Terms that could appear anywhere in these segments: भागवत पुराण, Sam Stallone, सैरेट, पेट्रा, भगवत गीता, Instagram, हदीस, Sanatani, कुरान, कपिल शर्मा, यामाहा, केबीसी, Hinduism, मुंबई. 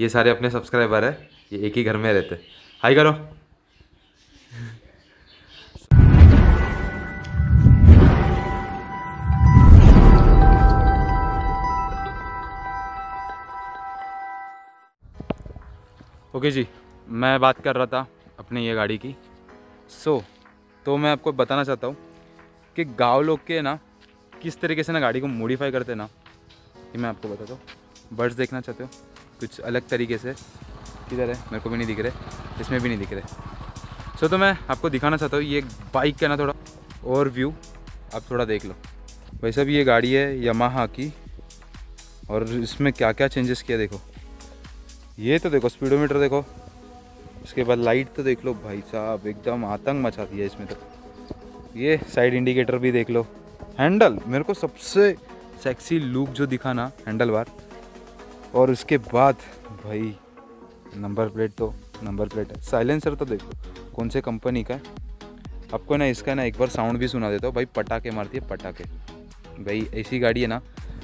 ये सारे अपने सब्सक्राइबर हैं, ये एक ही घर में रहते। हाय करो। ओके जी, मैं बात कर रहा था अपनी ये गाड़ी की। तो मैं आपको बताना चाहता हूँ कि गांव लोग के ना किस तरीके से ना गाड़ी को मॉडिफाई करते हैं ना, ये मैं आपको बताता हूँ। बर्ड्स देखना चाहते हो कुछ अलग तरीके से, किधर है मेरे को भी नहीं दिख रहे, इसमें भी नहीं दिख रहे। तो मैं आपको दिखाना चाहता हूँ ये बाइक का ना थोड़ा और व्यू आप थोड़ा देख लो। वैसे भी ये गाड़ी है यामाहा की, और इसमें क्या क्या चेंजेस किया देखो। ये तो देखो स्पीडोमीटर देखो, उसके बाद लाइट तो देख लो भाई साहब, एकदम आतंक मचा दिया इसमें तो। ये साइड इंडिकेटर भी देख लो, हैंडल मेरे को सबसे सेक्सी लुक जो दिखा ना हैंडल बार, और उसके बाद भाई नंबर प्लेट है। साइलेंसर तो देखो कौन से कंपनी का है। आपको ना इसका ना एक बार साउंड भी सुना देता हूँ भाई, पटाखे मारती है पटाखे। भाई ऐसी गाड़ी है ना,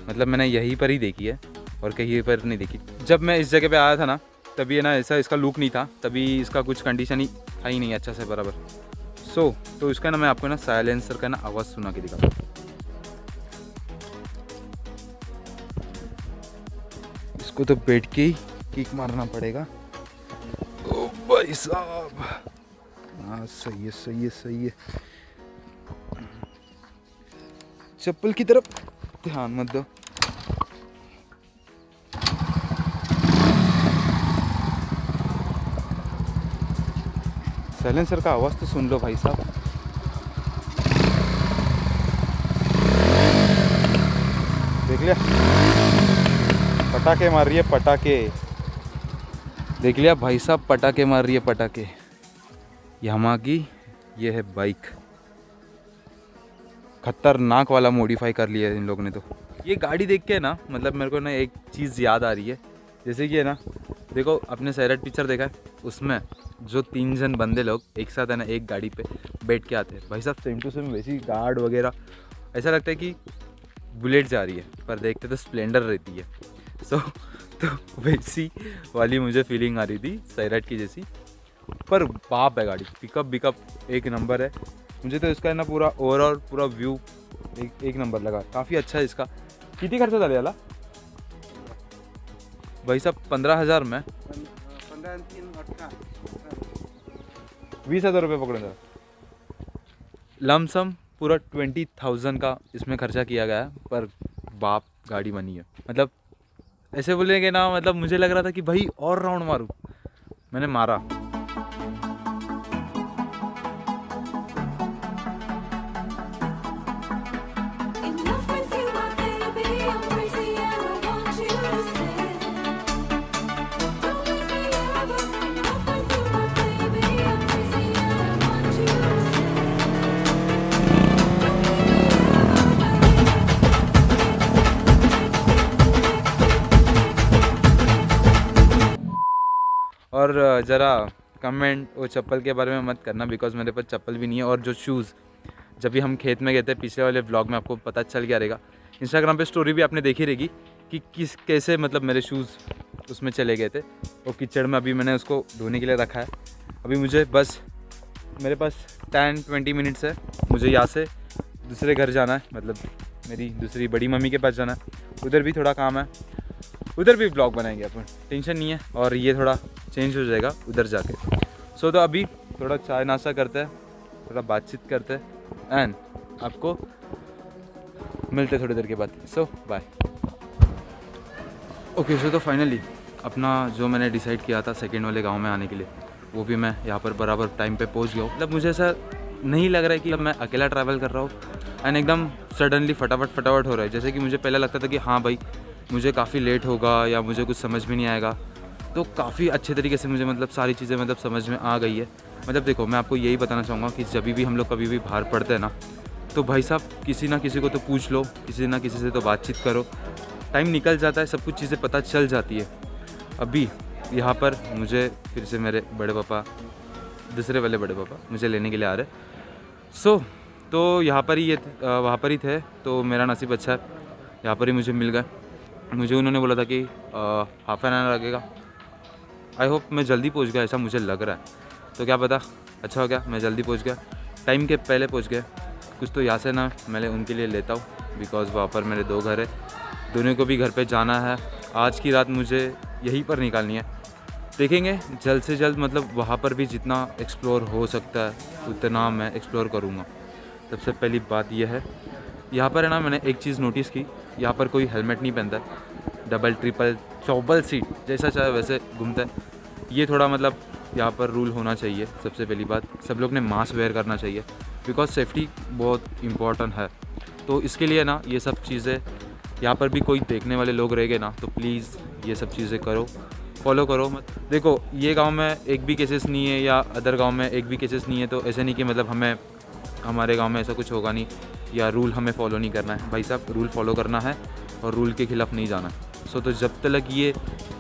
मतलब मैंने यहीं पर ही देखी है और कहीं पर नहीं देखी। जब मैं इस जगह पे आया था ना तभी है ना ऐसा इसका लुक नहीं था, तभी इसका कुछ कंडीशन ही था ही नहीं अच्छा से बराबर। तो इसका ना मैं आपको ना साइलेंसर का ना आवाज़ सुना के दिखाता हूँ। इसको तो बैठ के ही किक मारना पड़ेगा। ओ भाई साहब, हाँ सही है सही है सही है। चप्पल की तरफ ध्यान मत दो। साइलेंसर का आवाज़ तो सुन लो भाई साहब। देख लिया पटाखे मार रही है पटाखे, देख लिया भाई साहब पटाखे मार रही है पटाखे। यामाहा की ये है बाइक, खतरनाक वाला मॉडिफाई कर लिया इन लोगों ने। तो ये गाड़ी देख के ना मतलब मेरे को ना एक चीज़ याद आ रही है, जैसे कि है ना देखो अपने सैरेट पिक्चर देखा है, उसमें जो 3 जन बंदे लोग एक साथ है ना एक गाड़ी पे बैठ के आते हैं भाई साहब, सेम टू सेम वैसी गार्ड वगैरह, ऐसा लगता है कि बुलेट जा रही है पर देखते तो स्प्लेंडर रहती है। तो वैसी वाली मुझे फीलिंग आ रही थी सैरेट की जैसी, पर बाप है गाड़ी, पिकअप एक नंबर है। मुझे तो इसका ना पूरा ओवरऑल पूरा व्यू एक नंबर लगा, काफ़ी अच्छा है इसका। कितनी खर्चा था याला भाई साहब? 15,000 में 20,000 रुपये पकड़े सर, लमसम पूरा 20,000 का इसमें खर्चा किया गया है, पर बाप गाड़ी बनी है। मतलब ऐसे बोलेंगे ना, मतलब मुझे लग रहा था कि भाई और राउंड मारूं, मैंने मारा। और ज़रा कमेंट वो चप्पल के बारे में मत करना, बिकॉज़ मेरे पास चप्पल भी नहीं है। और जो शूज़ जब भी हम खेत में गए थे पिछले वाले व्लॉग में आपको पता चल गया रहेगा, इंस्टाग्राम पे स्टोरी भी आपने देखी रहेगी कि किस कैसे मतलब मेरे शूज़ उसमें चले गए थे और कीचड़ में। अभी मैंने उसको धोने के लिए रखा है। अभी मुझे बस मेरे पास 10-20 मिनट्स है, मुझे यहाँ से दूसरे घर जाना है, मतलब मेरी दूसरी बड़ी मम्मी के पास जाना है, उधर भी थोड़ा काम है, उधर भी ब्लॉग बनाएंगे अपन, टेंशन नहीं है। और ये थोड़ा चेंज हो जाएगा उधर जाके। तो अभी थोड़ा चाय नाश्ता करते हैं, थोड़ा बातचीत करते हैं, एंड आपको मिलते थोड़ी देर के बाद। बाय। ओके, तो फाइनली अपना जो मैंने डिसाइड किया था सेकेंड वाले गांव में आने के लिए, वो भी मैं यहाँ पर बराबर टाइम पे पहुँच गया हूँ। मतलब मुझे ऐसा नहीं लग रहा है कि मैं अकेला ट्रैवल कर रहा हूँ, एंड एकदम सडनली फटाफट हो रहा है। जैसे कि मुझे पहले लगता था कि हाँ भाई मुझे काफ़ी लेट होगा या मुझे कुछ समझ में नहीं आएगा, तो काफ़ी अच्छे तरीके से मुझे मतलब सारी चीज़ें मतलब समझ में आ गई है। मतलब देखो मैं आपको यही बताना चाहूँगा कि जब भी हम लोग कभी भी बाहर पढ़ते हैं ना, तो भाई साहब किसी ना किसी को तो पूछ लो, किसी ना किसी से तो बातचीत करो, टाइम निकल जाता है, सब कुछ चीज़ें पता चल जाती है। अभी यहाँ पर मुझे फिर से मेरे बड़े पापा, दूसरे वाले बड़े पापा मुझे लेने के लिए आ रहे। तो यहाँ पर ही वहाँ पर ही थे, तो मेरा नसीब अच्छा है यहाँ पर ही मुझे मिल गए। मुझे उन्होंने बोला था कि हाफ एन आवर लगेगा, आई होप मैं जल्दी पहुंच गया, ऐसा मुझे लग रहा है। तो क्या पता अच्छा हो गया, मैं जल्दी पहुंच गया, टाइम के पहले पहुंच गया। कुछ तो यहाँ से ना मैं उनके लिए लेता हूँ, बिकॉज़ वहाँ पर मेरे दो घर है, दोनों को भी घर पे जाना है। आज की रात मुझे यहीं पर निकालनी है। देखेंगे जल्द से जल्द, मतलब वहाँ पर भी जितना एक्सप्लोर हो सकता है उतना मैं एक्सप्लोर करूँगा। सबसे पहली बात यह है, यहाँ पर है ना, मैंने एक चीज़ नोटिस की, यहाँ पर कोई हेलमेट नहीं पहनता, डबल ट्रिपल चौबल सीट जैसा चाहे वैसे घूमता है। ये थोड़ा मतलब यहाँ पर रूल होना चाहिए। सबसे पहली बात, सब लोग ने मास्क वेयर करना चाहिए, बिकॉज सेफ्टी बहुत इम्पॉर्टेंट है। तो इसके लिए ना ये सब चीज़ें, यहाँ पर भी कोई देखने वाले लोग रहेंगे ना, तो प्लीज़ ये सब चीज़ें करो, फॉलो करो मत। देखो ये गांव में एक भी केसेस नहीं है या अदर गांव में एक भी केसेस नहीं है, तो ऐसे नहीं कि मतलब हमें हमारे गांव में ऐसा कुछ होगा नहीं या रूल हमें फॉलो नहीं करना है। भाई साहब, रूल फॉलो करना है और रूल के खिलाफ नहीं जाना। तो जब तक ये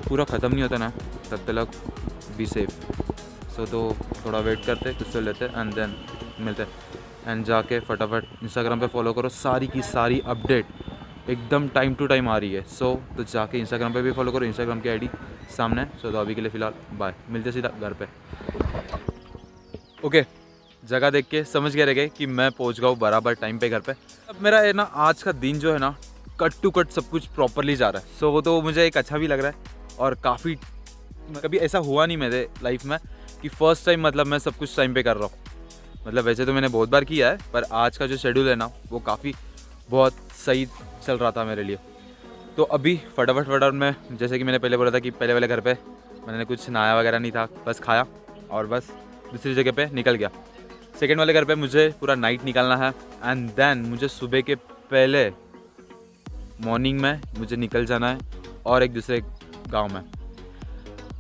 पूरा ख़त्म नहीं होता ना, तब तक बी सेफ। तो थोड़ा वेट करते, कुछ तो लेते एंड देन मिलते एंड जाके फटाफट इंस्टाग्राम पे फॉलो करो। सारी की सारी अपडेट एकदम टाइम टू टाइम आ रही है। तो जाके इंस्टाग्राम पे भी फॉलो करो, इंस्टाग्राम की आईडी सामने। तो अभी के लिए फ़िलहाल बाय, मिलते सीधा घर पे। ओके, जगह देख के समझ गए रहेंगे कि मैं पहुंच गया हूँ बराबर टाइम पे घर पे। अब मेरा है ना आज का दिन जो है ना, कट टू कट सब कुछ प्रॉपरली जा रहा है। वो तो मुझे एक अच्छा भी लग रहा है। और काफ़ी कभी ऐसा हुआ नहीं मेरे लाइफ में कि फ़र्स्ट टाइम मतलब मैं सब कुछ टाइम पे कर रहा हूँ। मतलब वैसे तो मैंने बहुत बार किया है, पर आज का जो शेड्यूल है ना वो काफ़ी बहुत सही चल रहा था मेरे लिए। तो अभी फटाफट फटाफट मैं, जैसे कि मैंने पहले बोला था कि पहले वाले घर पे मैंने कुछ नहाया वगैरह नहीं था, बस खाया और बस दूसरी जगह पे निकल गया। सेकेंड वाले घर पे मुझे पूरा नाइट निकालना है एंड देन मुझे सुबह के पहले मॉर्निंग में मुझे निकल जाना है और एक दूसरे गाँव में।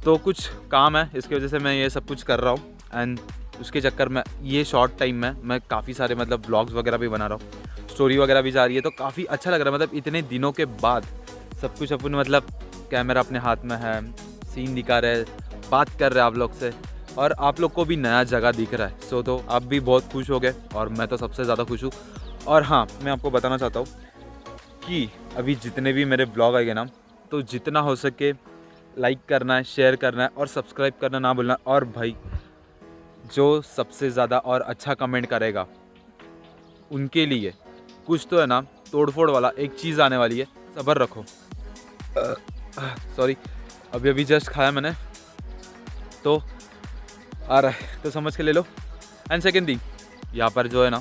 तो कुछ काम है, इसकी वजह से मैं ये सब कुछ कर रहा हूँ। एंड उसके चक्कर में ये शॉर्ट टाइम में मैं काफ़ी सारे मतलब ब्लॉग्स वगैरह भी बना रहा हूँ, स्टोरी वगैरह भी जा रही है। तो काफ़ी अच्छा लग रहा है, मतलब इतने दिनों के बाद सब कुछ अपन, मतलब कैमरा अपने हाथ में है, सीन दिखा रहे, बात कर रहे आप लोग से, और आप लोग को भी नया जगह दिख रहा है। तो आप भी बहुत खुश हो गए और मैं तो सबसे ज़्यादा खुश हूँ। और हाँ, मैं आपको बताना चाहता हूँ कि अभी जितने भी मेरे ब्लॉग आएंगे ना, तो जितना हो सके लाइक करना है, शेयर करना है और सब्सक्राइब करना ना भूलना। और भाई, जो सबसे ज़्यादा और अच्छा कमेंट करेगा उनके लिए कुछ तो है ना तोड़फोड़ वाला एक चीज़ आने वाली है, सब्र रखो। सॉरी, अभी जस्ट खाया मैंने, तो आ रहा है, तो समझ के ले लो। एंड सेकेंड थिंग, यहाँ पर जो है ना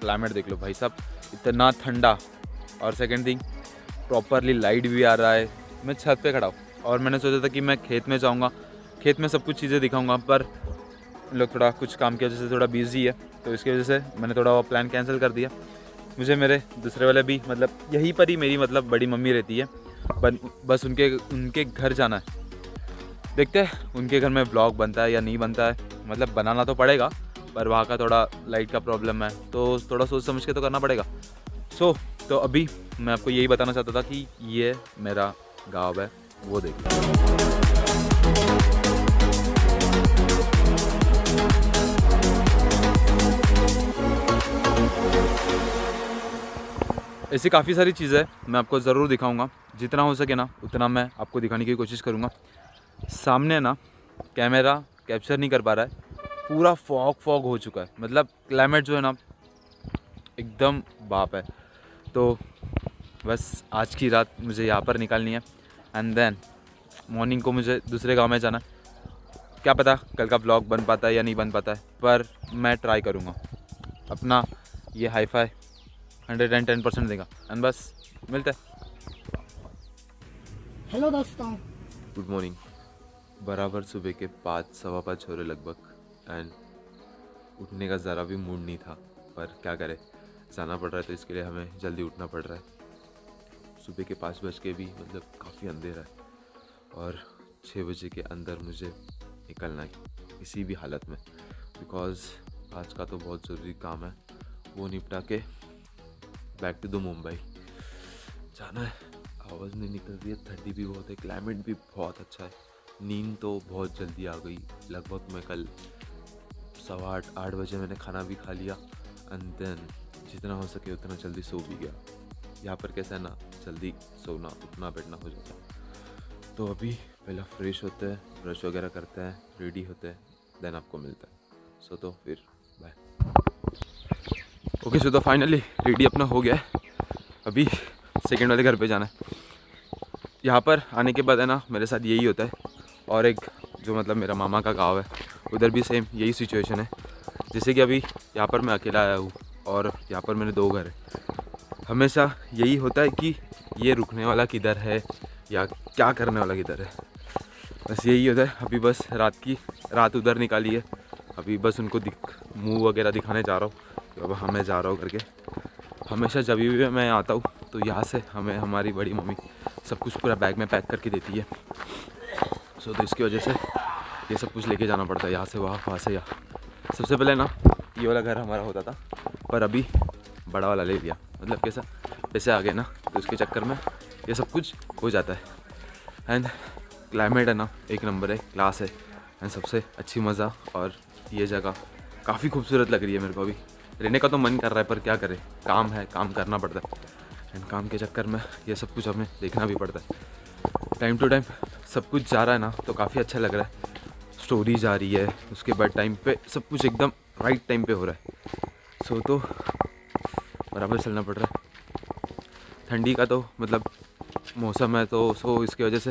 क्लाइमेट देख लो भाई साहब, इतना ठंडा। और सेकेंड थिंग, प्रॉपरली लाइट भी आ रहा है। मैं छत पे खड़ा हूँ और मैंने सोचा था कि मैं खेत में जाऊंगा, खेत में सब कुछ चीज़ें दिखाऊंगा, पर लोग थोड़ा कुछ काम की वजह से थोड़ा बिजी है, तो इसकी वजह से मैंने थोड़ा वो प्लान कैंसिल कर दिया। मुझे मेरे दूसरे वाले भी मतलब यहीं पर ही मेरी मतलब बड़ी मम्मी रहती है, बस उनके घर जाना है। देखते हैं उनके घर में ब्लॉग बनता है या नहीं बनता है, मतलब बनाना तो पड़ेगा, पर वहाँ का थोड़ा लाइट का प्रॉब्लम है, तो थोड़ा सोच समझ के तो करना पड़ेगा। तो अभी मैं आपको यही बताना चाहता था कि ये मेरा गाँव है, वो देखिए। ऐसी काफ़ी सारी चीज़ें मैं आपको ज़रूर दिखाऊंगा, जितना हो सके ना उतना मैं आपको दिखाने की कोशिश करूंगा। सामने ना कैमरा कैप्चर नहीं कर पा रहा है, पूरा फॉग हो चुका है, मतलब क्लाइमेट जो है ना एकदम बाप है। तो बस आज की रात मुझे यहाँ पर निकालनी है एंड देन मॉर्निंग को मुझे दूसरे गांव में जाना। क्या पता कल का ब्लॉग बन पाता है या नहीं बन पाता है, पर मैं ट्राई करूँगा, अपना ये हाईफाई 110% देगा एंड बस मिलते हैं। हेलो दोस्तों, गुड मॉर्निंग। बराबर सुबह के 5, सवा 5 हो रहे लगभग एंड उठने का ज़रा भी मूड नहीं था, पर क्या करें, जाना पड़ रहा है, तो इसके लिए हमें जल्दी उठना पड़ रहा है। सुबह के 5 बज के भी मतलब काफ़ी अंधेरा है और 6 बजे के अंदर मुझे निकलना है किसी भी हालत में, बिकॉज़ आज का तो बहुत ज़रूरी काम है, वो निपटा के बैक टू द मुंबई जाना है। आवाज़ नहीं निकल रही है, ठंडी भी बहुत है, क्लाइमेट भी बहुत अच्छा है। नींद तो बहुत जल्दी आ गई, लगभग मैं कल 8:15-8 बजे मैंने खाना भी खा लिया एंड देन जितना हो सके उतना जल्दी सो भी गया। यहाँ पर कैसा है ना, जल्दी सोना उठना बैठना हो जाता है, तो अभी पहला फ्रेश होता है, ब्रश वगैरह करता है, रेडी होता है, देन आपको मिलता है। सो तो फिर बाय। ओके सो तो फाइनली रेडी अपना हो गया है। अभी सेकंड वाले घर पे जाना है। यहाँ पर आने के बाद है ना मेरे साथ यही होता है, और एक जो मतलब मेरा मामा का गाँव है उधर भी सेम यही सिचुएशन है। जैसे कि अभी यहाँ पर मैं अकेला आया हूँ और यहाँ पर मेरे दो घर है। हमेशा यही होता है कि ये रुकने वाला किधर है या क्या करने वाला किधर है, बस यही होता है। अभी बस रात उधर निकाली है, अभी बस उनको मुंह वगैरह दिखाने जा रहा हूँ कि अब हमें जा रहा हूँ करके। हमेशा जब भी मैं आता हूँ तो यहाँ से हमें हमारी बड़ी मम्मी सब कुछ पूरा बैग में पैक करके देती है। सो तो इसकी वजह से ये सब कुछ लेके जाना पड़ता है, यहाँ से वहाँ से यहाँ। सबसे पहले ना ये वाला घर हमारा होता था, पर अभी बड़ा वाला ले लिया। मतलब कैसा पैसे आ गए ना, तो उसके चक्कर में ये सब कुछ हो जाता है। एंड क्लाइमेट है ना एक नंबर है, क्लास है, एंड सबसे अच्छी मज़ा। और ये जगह काफ़ी खूबसूरत लग रही है, मेरे को अभी रहने का तो मन कर रहा है, पर क्या करें, काम है, काम करना पड़ता है। एंड काम के चक्कर में ये सब कुछ हमें देखना भी पड़ता है। टाइम टू टाइम सब कुछ जा रहा है ना, तो काफ़ी अच्छा लग रहा है। स्टोरीज आ रही है, उसके बाद टाइम पे सब कुछ एकदम राइट टाइम पे हो रहा है। सो तो बराबर चलना पड़ रहा है। ठंडी का तो मतलब मौसम है, तो सो इसकी वजह से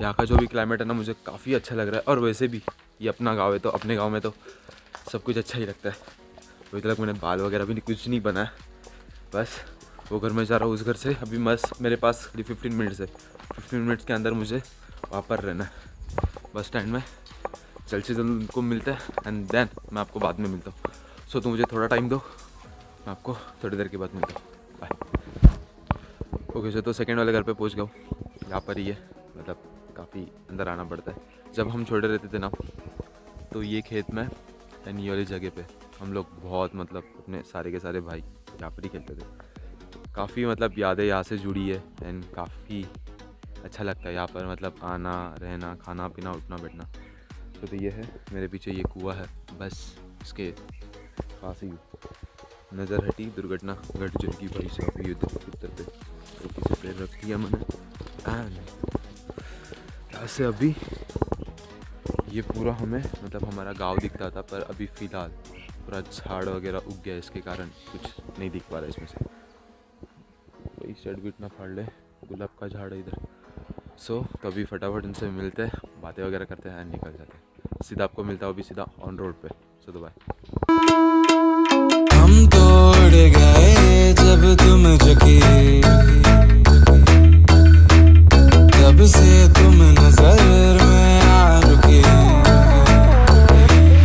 यहाँ का जो भी क्लाइमेट है ना मुझे काफ़ी अच्छा लग रहा है। और वैसे भी ये अपना गांव है, तो अपने गांव में तो सब कुछ अच्छा ही लगता है। अभी तक मैंने बाल वगैरह भी कुछ नहीं बनाया, बस वो घर में जा रहा हूँ। उस घर से अभी बस मेरे पास 15 मिनट्स है। 15 मिनट्स के अंदर मुझे वहाँ पर रहना है बस स्टैंड में। जल्द से जल्द उनको मिलता है, एंड देन मैं आपको बाद में मिलता हूँ। सो तो मुझे थोड़ा टाइम दो, मैं आपको थोड़ी देर के बाद मिलता हूँ। बाय। ओके सो तो सेकंड वाले घर पे पहुँच गया हूँ। यहाँ पर ही है, मतलब काफ़ी अंदर आना पड़ता है। जब हम छोटे रहते थे ना, तो ये खेत में एंड ये वाली जगह पे हम लोग बहुत मतलब अपने सारे के सारे भाई यहाँ पर ही खेलते थे। काफ़ी मतलब यादें यहाँ से जुड़ी है, एंड काफ़ी अच्छा लगता है यहाँ पर, मतलब आना, रहना, खाना पीना, उठना बैठना। तो ये है मेरे पीछे, ये कुआं है, बस इसके पास ही नज़र हटी दुर्घटना घट जुर्गी भाई साहब युद्ध उत्तर पे रोटी से पैर रख दिया मैंने। यहाँ से अभी ये पूरा हमें मतलब हमारा गांव दिखता था, पर अभी फ़िलहाल पूरा झाड़ वगैरह उग गया, इसके कारण कुछ नहीं दिख पा रहा इसमें से। भाई शर्ट घुटना फाड़ ले, गुलाब का झाड़ है इधर। सो तो अभी फटाफट उनसे मिलते हैं, बातें वगैरह करते हैं, निकल जाते हैं। सीधा आपको मिलता हूँ अभी सीधा ऑन रोड पे। सो तो बाय। हम तोड़ गए जब तुम झुके, तब से तुम नजर में आ रुके।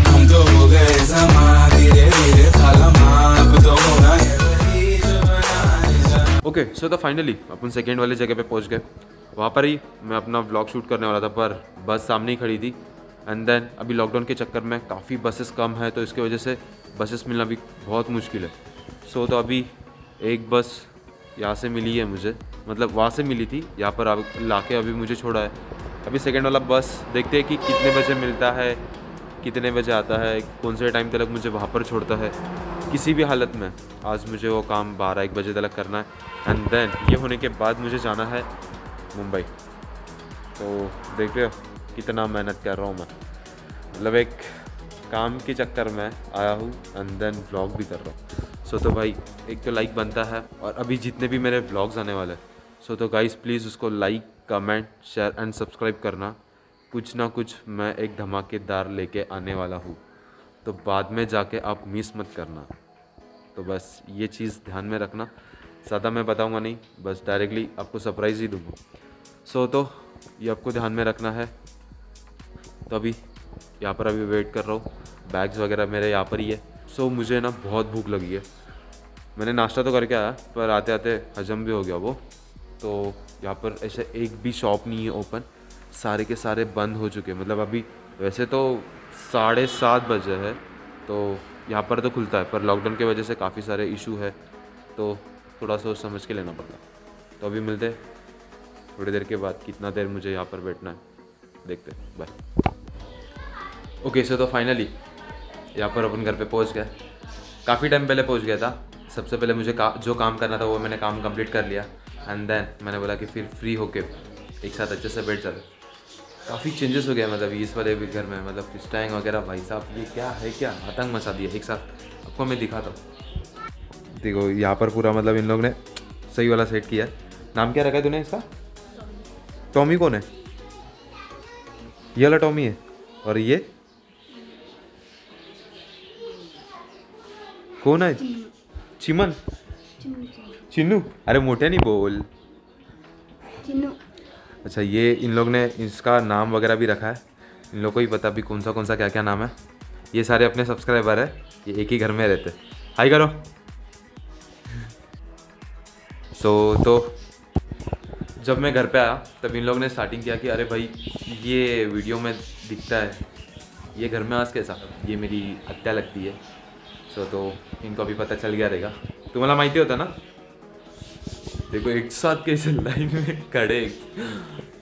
हम तो हो गए समा, धीरे धीरे थाला माप दो होना है। ओके सो तो फाइनली अपन सेकेंड वाले जगह पे पहुंच गए। वहाँ पर ही मैं अपना व्लॉग शूट करने वाला था, पर बस सामने ही खड़ी थी। एंड देन अभी लॉकडाउन के चक्कर में काफ़ी बसेस कम है, तो इसके वजह से बसेस मिलना भी बहुत मुश्किल है। सो तो अभी एक बस यहाँ से मिली है मुझे, मतलब वहाँ से मिली थी, यहाँ पर अब लाके अभी मुझे छोड़ा है। अभी सेकंड वाला बस देखते हैं कि कितने बजे मिलता है, कितने बजे आता है, कौन से टाइम तक मुझे वहाँ पर छोड़ता है। किसी भी हालत में आज मुझे वो काम 12-1 बजे तक करना है, एंड देन ये होने के बाद मुझे जाना है मुंबई। तो देख रहे हो कितना मेहनत कर रहा हूँ मैं, मतलब एक काम के चक्कर में आया हूँ, एंड देन व्लॉग भी कर रहा हूँ। सो तो भाई एक तो लाइक बनता है, और अभी जितने भी मेरे व्लॉग्स आने वाले हैं, सो तो गाइस प्लीज़ उसको like, comment, share and subscribe करना। कुछ ना कुछ मैं एक धमाकेदार लेके आने वाला हूँ, तो बाद में जाके आप मिस मत करना। तो बस ये चीज़ ध्यान में रखना। ज़्यादा मैं बताऊँगा नहीं, बस डायरेक्टली आपको सरप्राइज़ ही दूँगा। सो तो ये आपको ध्यान में रखना है। तो अभी यहाँ पर अभी वेट कर रहा हूँ। बैग्स वगैरह मेरे यहाँ पर ही है। सो मुझे ना बहुत भूख लगी है। मैंने नाश्ता तो करके आया, पर आते आते हजम भी हो गया वो। तो यहाँ पर ऐसे एक भी शॉप नहीं है ओपन, सारे के सारे बंद हो चुके हैं। मतलब अभी वैसे तो 7:30 बजे है, तो यहाँ पर तो खुलता है, पर लॉकडाउन की वजह से काफ़ी सारे इशू है, तो थोड़ा सोच समझ के लेना पड़ता है। तो अभी मिलते थोड़ी देर के बाद, कितना देर मुझे यहाँ पर बैठना है देखते हैं। बाय। ओके सो तो फाइनली यहाँ पर अपन घर पे पहुँच गए। काफ़ी टाइम पहले पहुँच गया था। सबसे पहले मुझे जो काम करना था वो मैंने काम कंप्लीट कर लिया, एंड देन मैंने बोला कि फिर फ्री होके एक साथ अच्छे से बैठ जाते। काफ़ी चेंजेस हो गया मतलब इस वाले भी घर में, मतलब कि स्टैंग वगैरह। भाई साहब ये क्या है, क्या आतंक मचा दिया एक साथ। आपको मैं दिखाता हूँ, देखो यहाँ पर पूरा मतलब इन लोग ने सही वाला सेट किया है। नाम क्या रखा है तूने इसका? टॉमी। कौन है ये वाला? टॉमी है। और ये कौन है? चिमन, चिन्नू। अरे मोटे नहीं बोल, चिन्नू। अच्छा ये इन लोग ने इसका नाम वगैरह भी रखा है, इन लोग को ही पता भी कौन सा क्या क्या नाम है। ये सारे अपने सब्सक्राइबर है, ये एक ही घर में रहते। हाय करो। तो जब मैं घर पे आया तब इन लोग ने स्टार्टिंग किया कि अरे भाई ये वीडियो में दिखता है, ये घर में आज कैसा, ये मेरी हत्या लगती है। तो इनको अभी पता चल गया रहेगा, तुम्हाला माहिती होता ना। देखो एक साथ कैसे लाइन में खड़े,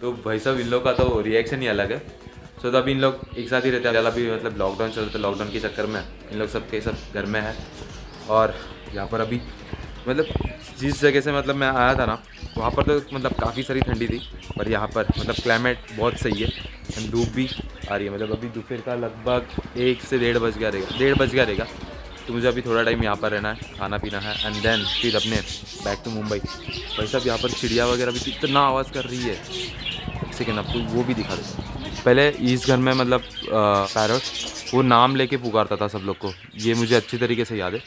तो भाई साहब इन लोग का तो रिएक्शन ही अलग है। तो अभी इन लोग एक साथ ही रहते हैं। अभी मतलब लॉकडाउन चल रहा था, लॉकडाउन के चक्कर में इन लोग सब के सब घर में है। और यहाँ पर अभी मतलब जिस जगह से मतलब मैं आया था ना, वहाँ पर तो मतलब काफ़ी सारी ठंडी थी, पर यहाँ पर मतलब क्लाइमेट बहुत सही है। धूप भी आ रही है, मतलब अभी दोपहर का लगभग 1 से 1:30 बज गया रहेगा। तो मुझे अभी थोड़ा टाइम यहाँ पर रहना है, खाना पीना है, एंड देन फिर अपने बैक टू मुंबई। भाई साहब यहाँ पर चिड़िया वगैरह भी इतना आवाज़ कर रही है। एक सेकेंड आपको वो भी दिखा देता हूँ। पहले इस घर में मतलब पैरट वो नाम लेके पुकारता था सब लोग को, ये मुझे अच्छी तरीके से याद है।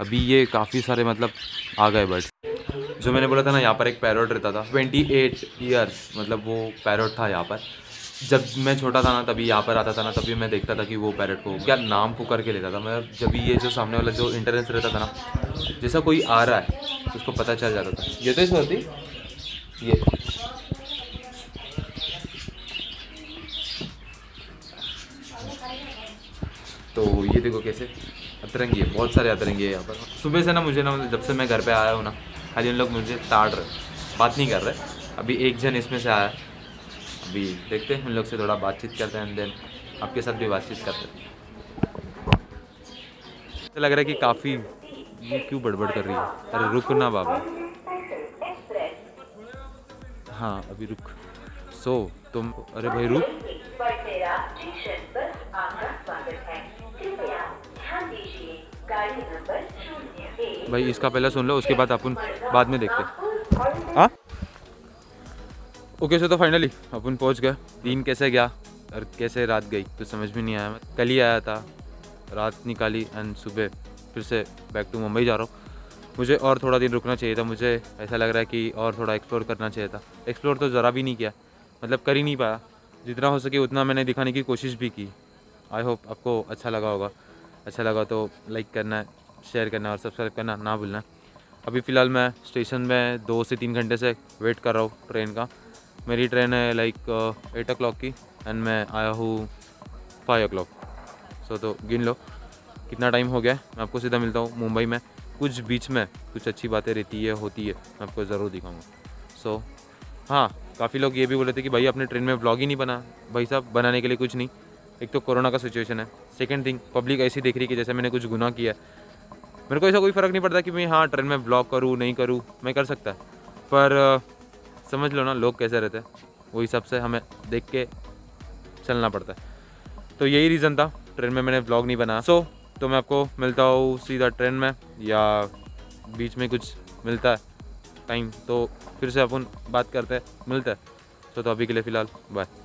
अभी ये काफ़ी सारे मतलब आ गए बर्ड्स। जो मैंने बोला था ना, यहाँ पर एक पैरट रहता था 28 ईयर्स, मतलब वो पैरट था यहाँ पर। जब मैं छोटा था ना तभी यहाँ पर आता था ना, तभी मैं देखता था कि वो पैरेट को क्या नाम पुकार के लेता था। मतलब जब ये जो सामने वाला जो इंटरेंस रहता था ना, जैसा कोई आ रहा है तो उसको पता चल जाता था। ये तो होती ये तो ये देखो कैसे अतरंगी है, बहुत सारे अतरंगी है यहाँ पर। सुबह से ना मुझे ना, जब से मैं घर पे आया हूँ ना, खाली उन लोग मुझे ताड़ रहे, बात नहीं कर रहे। अभी एक जन इसमें से आया, अभी देखते हैं उन लोग से थोड़ा बातचीत करते हैं, एंड देन आपके साथ भी बातचीत करते हैं। ऐसा लग रहा है कि काफ़ी ये क्यों बड़बड़ कर रही है। अरे रुक ना बाबा, हाँ अभी रुक। तुम अरे भाई रुक। भाई इसका पहले सुन लो, उसके बाद अपन बाद में देखते हैं। हाँ ओके सो तो फाइनली अपन पहुंच गए। दिन कैसे गया और कैसे रात गई तो समझ में नहीं आया। मैं कल ही आया था, रात निकाली, एंड सुबह फिर से बैक टू मुंबई जा रहा हूँ। मुझे और थोड़ा दिन रुकना चाहिए था, मुझे ऐसा लग रहा है कि और थोड़ा एक्सप्लोर करना चाहिए था। एक्सप्लोर तो ज़रा भी नहीं किया, मतलब कर ही नहीं पाया। जितना हो सके उतना मैंने दिखाने की कोशिश भी की। आई होप आपको अच्छा लगा होगा। अच्छा लगा तो लाइक करना, शेयर करना और सब्सक्राइब करना ना भूलना। अभी फ़िलहाल मैं स्टेशन में 2 से 3 घंटे से वेट कर रहा हूँ ट्रेन का। मेरी ट्रेन है लाइक 8 o'clock की, एंड मैं आया हूँ 5 o'clock। तो गिन लो कितना टाइम हो गया। मैं आपको सीधा मिलता हूँ मुंबई में। कुछ बीच में कुछ अच्छी बातें रहती है, होती है, मैं आपको ज़रूर दिखाऊंगा। हाँ काफ़ी लोग ये भी बोले थे कि भाई आपने ट्रेन में व्लॉग ही नहीं बना। भाई साहब बनाने के लिए कुछ नहीं। एक तो कोरोना का सिचुएशन है, सेकेंड थिंग पब्लिक ऐसी देख रही है कि जैसे मैंने कुछ गुनाह किया। मेरे को ऐसा कोई फ़र्क नहीं पड़ता कि मैं हाँ ट्रेन में व्लॉग करूँ नहीं करूँ, मैं कर सकता। पर समझ लो ना लोग कैसे रहते हैं, वो हिसाब से हमें देख के चलना पड़ता है। तो यही रीज़न था ट्रेन में मैंने व्लॉग नहीं बनाया। तो मैं आपको मिलता हूँ सीधा ट्रेन में, या बीच में कुछ मिलता है टाइम तो फिर से अपन बात करते हैं, मिलते हैं। तो अभी के लिए फ़िलहाल बाय।